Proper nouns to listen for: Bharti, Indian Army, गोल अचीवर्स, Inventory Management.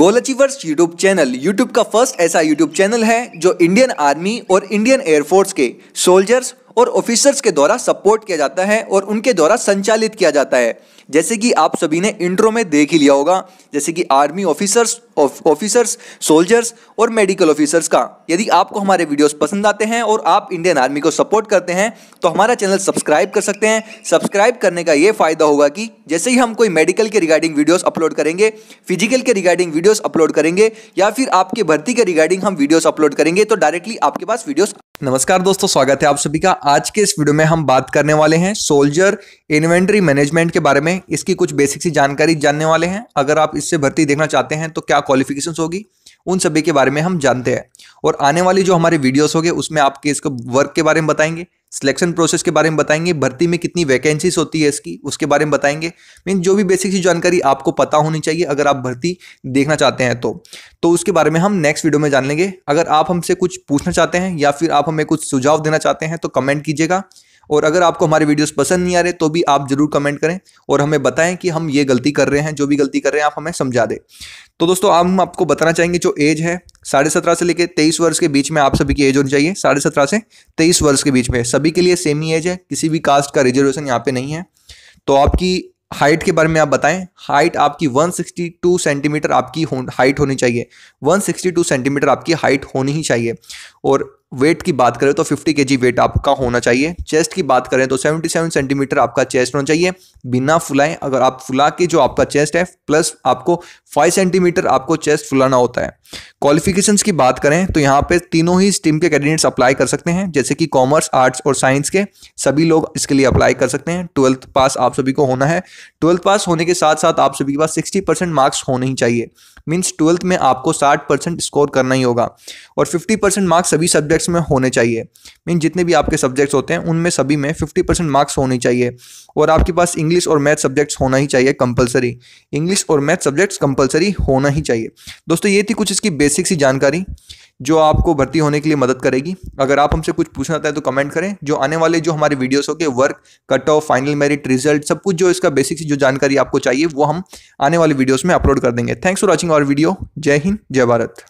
गोल अचीवर्स YouTube channel YouTube का first ऐसा YouTube channel है जो इंडियन आर्मी और इंडियन एयरफोर्स के सोल्जर्स और ऑफिसर्स के द्वारा सपोर्ट किया जाता है और उनके द्वारा संचालित किया जाता है। जैसे कि आप सभी ने इंट्रो में देख ही लिया होगा, जैसे कि आर्मी ऑफिसर्स, सोल्जर्स और मेडिकल ऑफिसर्स का। यदि आपको हमारे वीडियोस पसंद आते हैं और आप इंडियन आर्मी को सपोर्ट करते हैं तो हमारा चैनल सब्सक्राइब कर सकते हैं। सब्सक्राइब करने का ये फायदा होगा कि जैसे ही हम कोई मेडिकल के रिगार्डिंग वीडियोस अपलोड करेंगे, फिजिकल के रिगार्डिंग वीडियोस अपलोड करेंगे या फिर आपकी भर्ती के रिगार्डिंग हम वीडियोस अपलोड करेंगे तो डायरेक्टली आपके पास वीडियोस। नमस्कार दोस्तों, स्वागत है आप सभी का। आज के इस वीडियो में हम बात करने वाले हैं सोल्जर इन्वेंटरी मैनेजमेंट के बारे में। इसकी कुछ बेसिक सी जानकारी जानने वाले हैं। अगर आप इससे भर्ती देखना चाहते हैं तो क्या क्वालिफिकेशंस होगी, उन सभी के बारे में हम जानते हैं। और आने वाली जो हमारे वीडियोस होंगे उसमें आपके इसको वर्क के बारे में बताएंगे, सिलेक्शन प्रोसेस के बारे में बताएंगे, भर्ती में कितनी वैकेंसीज होती है इसकी उसके बारे में बताएंगे। मीन जो भी बेसिक सी जानकारी आपको पता होनी चाहिए अगर आप भर्ती देखना चाहते हैं तो उसके बारे में हम नेक्स्ट वीडियो में जान लेंगे। अगर आप हमसे कुछ पूछना चाहते हैं या फिर आप हमें कुछ सुझाव देना चाहते हैं तो कमेंट कीजिएगा। और अगर आपको हमारे वीडियोस पसंद नहीं आ रहे तो भी आप जरूर कमेंट करें और हमें बताएं कि हम ये गलती कर रहे हैं, जो भी गलती कर रहे हैं आप हमें समझा दें। तो दोस्तों हम आपको बताना चाहेंगे जो एज है 17.5 से लेकर 23 वर्ष के बीच में आप सभी की एज होनी चाहिए। 17.5 से 23 वर्ष के बीच में सभी के लिए सेम ही एज है, किसी भी कास्ट का रिजर्वेशन यहाँ पे नहीं है। तो आपकी हाइट के बारे में आप बताएं। हाइट आपकी 162 सेंटीमीटर आपकी हाइट होनी चाहिए, 162 सेंटीमीटर आपकी हाइट होनी ही चाहिए। और वेट की बात करें तो 50 kg वेट आपका होना चाहिए। चेस्ट की बात करें तो 77 सेंटीमीटर आपका चेस्ट होना चाहिए बिना फुलाएं। अगर आप फुला के जो आपका चेस्ट है प्लस आपको 5 सेंटीमीटर आपको चेस्ट फुलाना होता है। क्वालिफिकेशंस की बात करें तो यहाँ पे तीनों ही स्ट्रीम के कैंडिडेट्स अप्लाई कर सकते हैं, जैसे कि कॉमर्स, आर्ट्स और साइंस के सभी लोग इसके लिए अप्लाई कर सकते हैं। 12th पास आप सभी को होना है। 12th पास होने के साथ साथ आप सभी के पास 60% मार्क्स होने ही चाहिए। मीन्स 12th में आपको 60% स्कोर करना ही होगा और 50% मार्क्स सभी सब्जेक्ट में होने चाहिए। मीन जितने भी आपके सब्जेक्ट्स होते हैं उनमें सभी में 50% मार्क्स होने चाहिए। और आपके पास इंग्लिश और मैथ सब्जेक्ट्स होना ही चाहिए कंपलसरी। इंग्लिश और मैथ सब्जेक्ट्स कंपलसरी होना ही चाहिए। दोस्तों ये थी कुछ इसकी बेसिक सी जानकारी जो आपको भर्ती होने के लिए मदद करेगी। अगर आप हमसे कुछ पूछना चाहते हैं तो कमेंट करें। जो आने वाले जो हमारे वीडियोस होंगे work, cut off, final merit, result, सब कुछ जो इसका बेसिक सी जो जानकारी आपको चाहिए वो हम आने वाले वीडियोस में अपलोड कर देंगे। Thanks for watching our video. जय हिंद, जय भारत।